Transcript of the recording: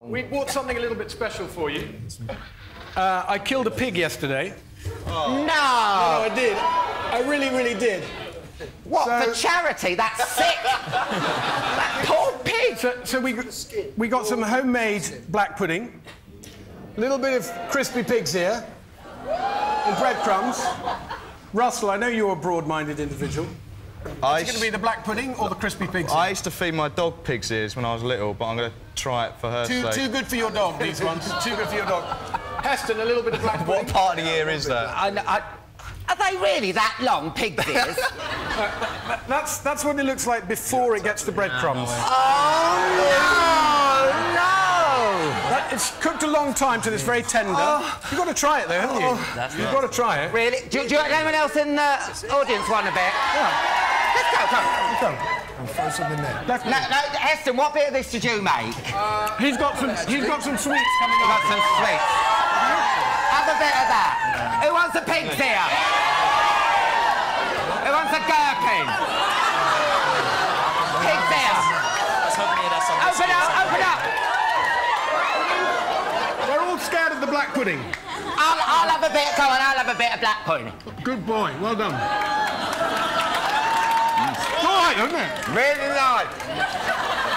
We bought something a little bit special for you. I killed a pig yesterday. Oh. No! No, I did. I really, really did. What, for charity? That's sick! That poor pig! So we got some homemade black pudding, a little bit of crispy pig's ear, and breadcrumbs. Russell, I know you're a broad-minded individual. Is it going to be the black pudding or the crispy pig's ear? I used to feed my dog pig's ears when I was little, but I'm going to try it for her sake. Too good for your dog, these ones. Too good for your dog. Heston, a little bit of black pudding. What part of the ear is that? Are they really that long, pig's ears? That's what it looks like before it gets the breadcrumbs. Oh, no! It's cooked a long time till it's very tender. You've got to try it, though, haven't you? You've got to try it. Really? Do you want anyone else in the audience want a bit? Yeah. Let's go, come on. I'll throw something there. No, Heston, what bit of this did you make? He's got some sweets coming up. He's got some sweets. Have a bit of that. Who wants a pig's ear? Who wants a gherkin? Pig's ear. Open up. Scared of the black pudding. I'll have a bit. Come on, I'll have a bit of black pudding. Good boy. Well done. It's all right, isn't it? Really nice.